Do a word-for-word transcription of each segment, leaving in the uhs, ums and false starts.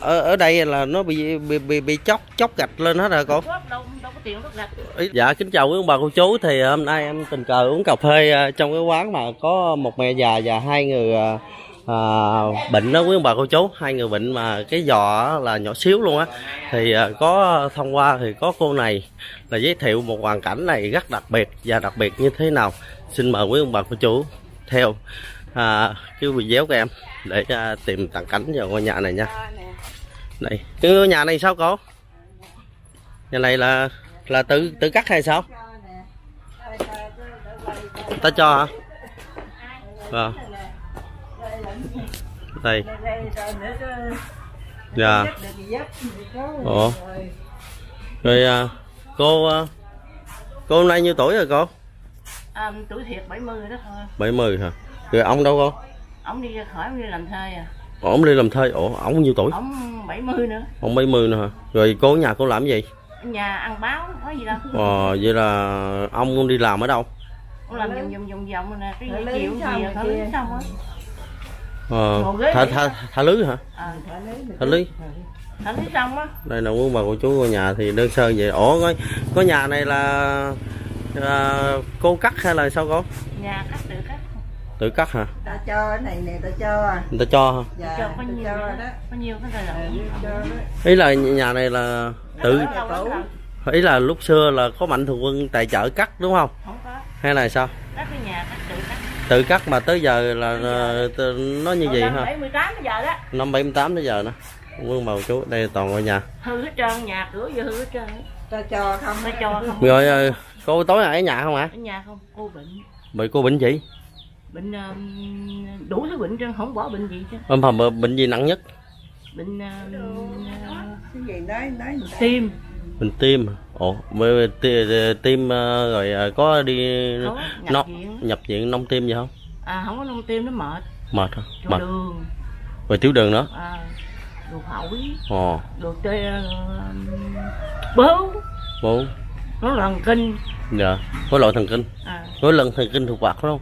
ở ở đây là nó bị bị bị, bị chóc chóc gạch lên hết rồi cô. Dạ kính chào quý ông bà cô chú, thì hôm nay em tình cờ uống cà phê trong cái quán mà có một mẹ già và hai người à, bệnh đó quý ông bà cô chú, hai người bệnh mà cái giò là nhỏ xíu luôn á, thì có thông qua thì có cô này là giới thiệu một hoàn cảnh này rất đặc biệt và đặc biệt như thế nào, xin mời quý ông bà cô chú theo à, cái video của em để à, tìm tặng cảnh vào ngôi nhà này nha. Này cái ngôi nhà này sao cô? Nhà này là là tự tự cắt hay sao? Ta cho hả? Vâng. Đây. Dạ. Ủa. Rồi à, cô cô hôm nay nhiêu tuổi rồi cô? À, tuổi thiệt bảy mươi đó thôi. bảy mươi hả? Rồi ông đâu cô? Ông đi ra khỏi, ông đi làm thuê à. Ổng đi làm thuê. Ủa, ổng nhiêu tuổi? Ổng bảy mươi nữa. Ổng bảy mươi nữa hả? Rồi cô ở nhà cô làm gì? Ở nhà ăn báo, có gì đâu. Ờ, vậy là ông đi làm ở đâu? Ông làm vòng vòng vòng vòng nè, cái gì chịu gì thả lưới xong á. Ờ, thả thả thả lưới hả? Ờ, thả lưới. Thả lưới. Thả lưới xong á. Đây là quý bà cô chú cô nhà thì đơn sơ vậy. Ủa, có, có nhà này là à, cô cắt hay là sao cô? Nhà cắt tự cắt. Tự cắt hả? Ta cho cái này nè, ta cho à. Ta cho hả? Dạ, cho có nhiều đó. Đó. Có nhiều cái này là ý là nhà này là tự ý là lúc xưa là có Mạnh Thường Quân tài trợ cắt đúng không? Không có. Hay là sao? Cắt cái nhà cắt tự cắt. Tự cắt mà tới giờ là giờ. Nó như vậy hả? Năm bảy mươi tám tới giờ đó. Năm bảy mươi tám tới giờ nữa. Vương bầu chú đây toàn ngôi nhà. Hư hết trơn, nhà cửa vô hư hết trơn. Ta cho không, ta cho không. Rồi cô tối nay ở nhà không hả? Ở nhà không, cô bệnh. Bị cô bệnh gì? Bệnh um, đủ thứ bệnh chứ không bỏ bệnh gì chứ. Ôm hầm bệnh gì nặng nhất? Bệnh um, gì nói nói tim. Bệnh tim. Ồ, tim rồi có đi không, nhập, nó, viện. nhập viện nông tim gì không? À không có nông tim, nó mệt. Mệt hả? Mệt. Đường. Rồi tiểu đường nữa. À, ruột phổi. Ồ. Ruột tê bướu. Bướu. Rối loạn thần kinh. Dạ, rối loạn thần kinh. À. Rối loạn thần kinh thuộc hoạt phải không?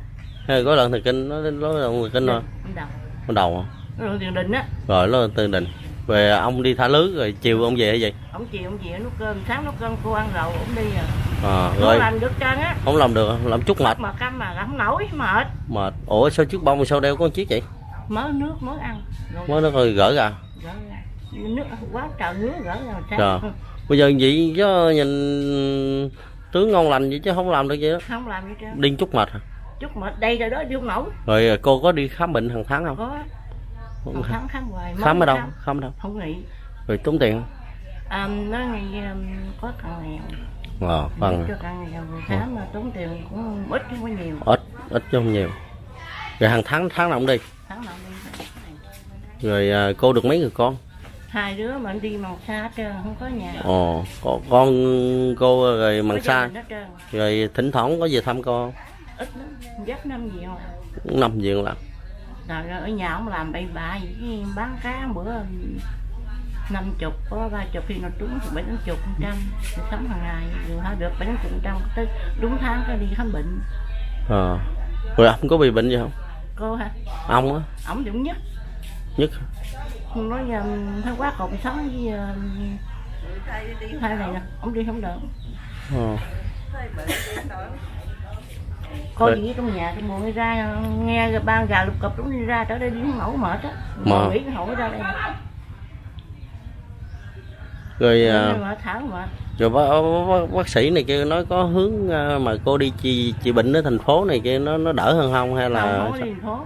Hay có lần thần kinh nó nó là người kinh rồi. Đầu. Con đầu hả? Rồi tiền đình á. Rồi nó tiền đình. Về ông đi thả lưới rồi chiều ông về hay vậy? Ông chiều ông về nấu cơm, sáng nấu cơm cô ăn rồi ông đi rồi. À rồi. Không làm được trơn á. Không làm được, làm chút mệt. Mà cam mà không nổi mệt. Mệt. Ủa sao trước bông sao đeo có một chiếc vậy? Mớ nước mới ăn. Rồi. Mớ nước rồi gỡ ra. Gỡ ra. Nước quá trời nước gỡ ra. Rồi. Bây giờ vậy chứ nhìn tướng ngon lành vậy chứ không làm được vậy đó. Không làm vậy chứ. Điên chút mệt hả? Chút mà đây rồi đó điêu mẫu. Rồi cô có đi khám bệnh hàng tháng không? Có. Hàng tháng khám hoài. Khám ở đâu? Khám ở đâu? Không nghỉ. Rồi tốn tiền không? À, nó ngày có cần nghèo. Ờ, cần. Cho cần nghèo khám mà tốn tiền cũng ít chứ không nhiều. Ít, ít chứ không nhiều. Rồi hàng tháng tháng nào cũng đi. Tháng nào cũng đi. Rồi cô được mấy người con? Hai đứa mà đi màu xa hết trơn, không có nhà. Ồ, có con cô rồi màu xa. Rồi thỉnh thoảng có về thăm cô? Ít lắm, dắt năm gì không làm. Năm gì không làm. Rồi ở nhà ông làm bậy bạ gì, bán cá bữa năm chục, có ba chục khi nó trúng bảy tám chục phần trăm, sống hàng ngày, vừa hả được bảy tám chục phần trăm, tới đúng tháng cái đi khám bệnh. Ờ, à. Rồi ông có bị bệnh gì không? Cô hả? Ông á. Ông cũng nhất. Nhất. Nói thấy quá còn sống với hai này nè, ông đi không được. Ờ. Coi gì trong nhà tôi mua ra nghe ban gà lục cập đúng đi ra trở đây đi mẫu mệt á, mà nghĩ cái hỏi ra đây. Rồi à, mà. Rồi bác, bác, bác sĩ này kia nói có hướng mà cô đi chị chị bệnh ở thành phố này kia nó nó đỡ hơn không hay là không, đi phố.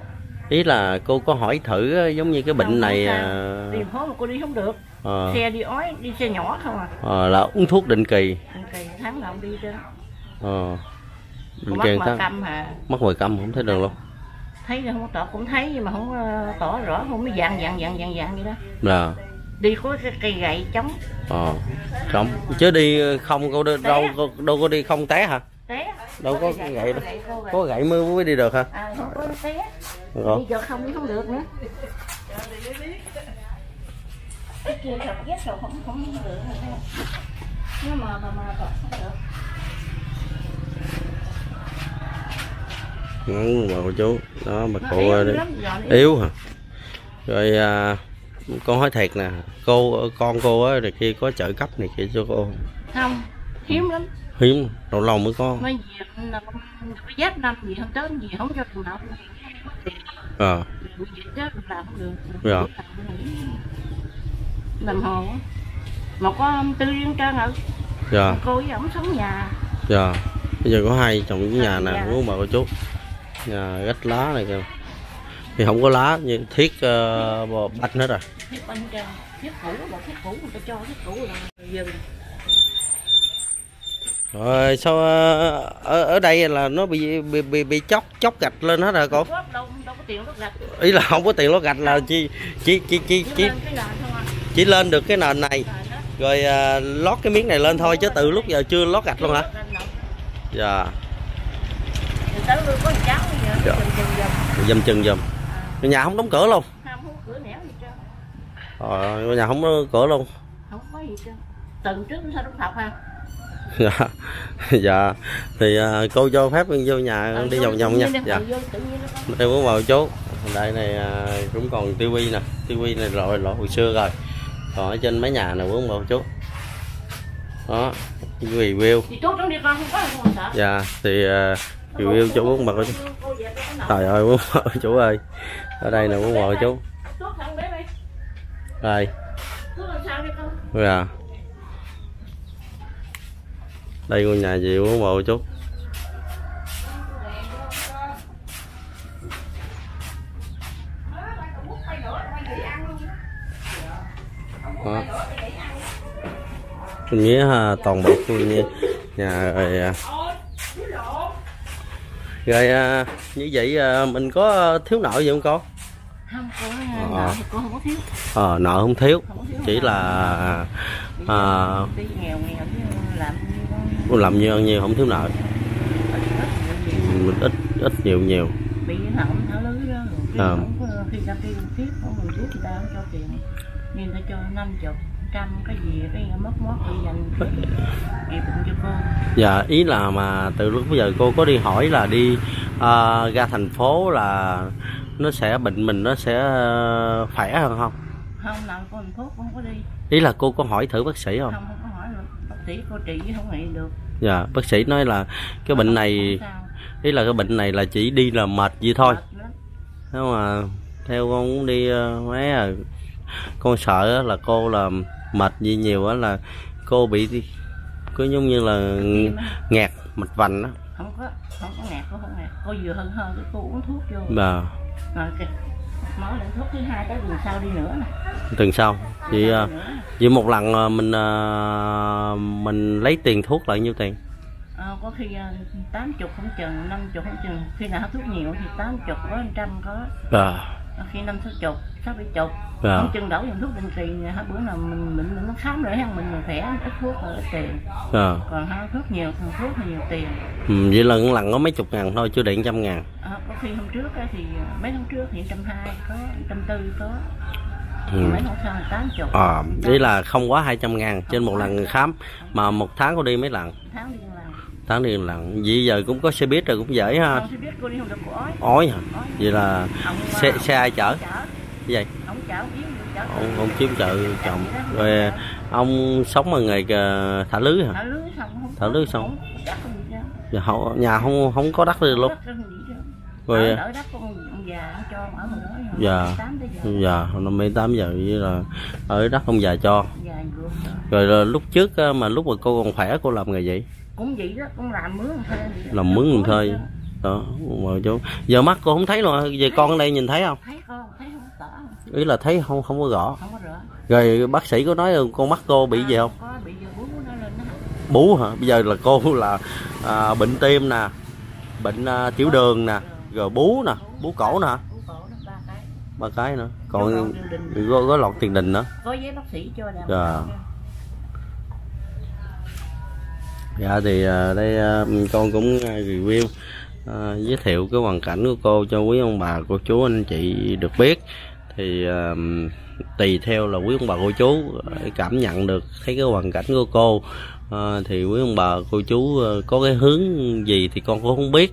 Ý là cô có hỏi thử giống như cái bệnh không, này à... đi phố mà cô đi không được. À. Xe đi ói, đi xe nhỏ không à. À là uống thuốc định kỳ. Định kỳ tháng nào đi chứ. Ờ. Mắc ngoài câm hả? Mắc ngoài câm không thấy đường luôn. Thấy không có tỏ cũng thấy nhưng mà không tỏ rõ, không mới dạng dạng dạng dạng dạng vậy đó. Là. Đi có cái cây gậy chống. Ờ. Chống. Chứ đi không cô đâu đâu, đâu đâu có đi không té hả? Té. Đâu có cái gậy đâu. Có gậy mới mới đi được hả? À không có té. Rồi. Đi giờ không đi không được nữa. Cái kia gặp ghét rồi không không được. Nó mà mà mà không được. Bà cô chú đó bà cô yếu hả? Rồi à, Con nói thiệt nè, cô con cô á, rồi kia có trợ cấp này kia cho cô không? Hiếm lắm, hiếm đầu lòng mới có. Mấy việc là con giáp năm gì không tới gì không cho thằng nào ờ làm không được rồi làm hồ mà có tư duyên trơn hả? Dạ. Cô với ổng sống nhà. Dạ. Bây giờ có hai chồng cái nhà nè, muốn bà cô chú. Nhà gách lá này kìa. Thì không có lá nhưng thiết uh, bạch hết rồi. Thiết bạch trơn, thiết cũ, bộ thiết cũ người ta cho thiết cũ là dừng. Rồi sao ở ở đây là nó bị bị bị, bị chóc chóc gạch lên hết rồi cô? Đâu, đâu có tiền lót gạch. Ý là không có tiền lót gạch là chỉ chỉ chỉ chỉ chỉ chỉ lên được cái nền này. Rồi uh, lót cái miếng này lên thôi chứ từ lúc giờ chưa lót gạch luôn hả? Dạ. Dầm chừng dầm. Nhà không đóng cửa luôn. Rồi nhà không có cửa luôn. Không có gì trơn. Từ trước sao đóng học ha. Dạ. Dạ. Thì uh, cô cho phép con vô nhà đi vòng vòng nha. Dạ. Em muốn vào chốt. Đây này uh, cũng còn tivi nè, tivi này loại loại hồi xưa rồi. Còn ở trên mấy nhà nào uống một chút đó review dạ thì uh, review chỗ uống mật chú trời ơi uống mật chú ơi ở đây là uống mật chú rồi dạ đây ngôi nhà gì uống mật chú đó. Mình nghĩ ha, toàn bộ nhà, nhà rồi, rồi như vậy mình có thiếu nợ gì không con? Không có nợ thì con không có thiếu. Ờ nợ không thiếu, chỉ là à, làm nhiều nhiều không thiếu nợ, mình ít ít nhiều nhiều. Bị không tháo lưới đó, khi ra tiền tiếp không mình rút người ta không cho tiền. Nên ta cho năm mươi, một trăm cái gì cái mất mốt đi dành kịp cho cô. Dạ ý là mà từ lúc bây giờ cô có đi hỏi là đi uh, ra thành phố là nó sẽ bệnh mình nó sẽ uh, khỏe hơn không? Không làm cô thành phố không có đi. Ý là cô có hỏi thử bác sĩ không? Không, không có hỏi được. Bác sĩ cô trị không nghĩ được. Dạ bác sĩ nói là cái bệnh này ý là cái bệnh này là chỉ đi là mệt vậy thôi. Thế mà theo con cũng đi uh, mấy rồi. Con sợ là cô là mệt gì nhiều á là cô bị cứ giống như là ngạt mạch vành đó. Không có, không có ngạt, cô không ngạt. Cô vừa hơn hơn cái cô uống thuốc vô. Dạ. Rồi kìa. Mỗi lần thuốc thứ hai tới tuần sau đi nữa nè. Tuần sau. Vậy vậy một lần mình mình lấy tiền thuốc là bao nhiêu tiền? À, có khi tám mươi không chừng, năm mươi không chừng. Khi nào hút thuốc nhiều thì tám mươi có một trăm có. Dạ. Khi năm sáu chục, sáu bảy chục, không chân đổ dùng thuốc định kỳ, hai bữa nào mình mình nó khám rồi ha, mình khỏe ít thuốc rồi ít tiền, à. Còn hai thuốc nhiều, thằng thuốc thì nhiều tiền. Ừ, vậy lần lần có mấy chục ngàn thôi, chưa điện trăm ngàn. À, có khi hôm trước thì mấy tháng trước thì trăm hai có, trăm tư có, ừ. Mấy tháng sau là tám chục. À, vậy là không quá hai trăm ngàn trên một lần khám, mà một tháng có đi mấy lần? Tháng đi lần. Tháng đi lần. Vậy giờ cũng có xe buýt rồi cũng dễ ha. Xe buýt cô đi không được của ói. Ói hả? Vậy là xe xe ai chở? Cái gì? Ông chở ông ông chiếm chợ chồng. Rồi ông sống ở nghề thả lưới hả? Thả lưới xong. Thả lưới xong. Dạ không nhà không không có đất luôn. Rồi đỡ đất ông già cho ở mình đó. Dạ. Dạ, năm mươi tám giờ vậy là ở đất ông già cho. Rồi lúc trước mà lúc mà cô còn khỏe cô làm nghề gì? Cũng vậy đó, con làm mướn làm thơi. Làm mướn làm thơi. Đó, mà chú. Giờ mắt cô không thấy luôn, giờ con ở đây nhìn thấy không? Thấy con, thấy không rõ. Ý là thấy không không có rõ. Không có rõ. Rồi bác sĩ có nói con mắt cô bị à, gì không? Có bị bú nó lên đó. Bú hả? Bây giờ là cô là à, bệnh tim nè, bệnh à, tiểu đường nè, rồi bú nè, bú cổ nè. Bú cổ đó ba cái. Ba cái nữa. Còn có có lọt tiền đình nữa. Có giấy bác sĩ cho nè. Dạ. Dạ thì đây con cũng review à, giới thiệu cái hoàn cảnh của cô cho quý ông bà cô chú anh chị được biết thì à, tùy theo là quý ông bà cô chú cảm nhận được thấy cái hoàn cảnh của cô à, thì quý ông bà cô chú có cái hướng gì thì con cũng không biết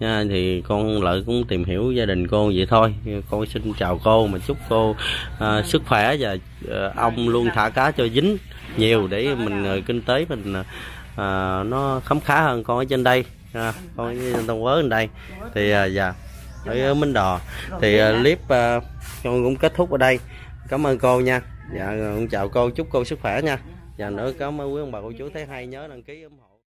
nha, thì con Lợi cũng tìm hiểu gia đình cô vậy thôi. Con xin chào cô mà chúc cô à, sức khỏe và à, ông luôn thả cá cho dính nhiều để mình kinh tế mình à, nó khấm khá hơn. Con ở trên đây à, con ở Tân Quế ở đây thì à, dạ ở Bến Đò thì uh, clip uh, con cũng kết thúc ở đây. Cảm ơn cô nha. Dạ, con chào cô, chúc cô sức khỏe nha. Và nữa cảm ơn quý ông bà cô chú thấy hay nhớ đăng ký ủng hộ.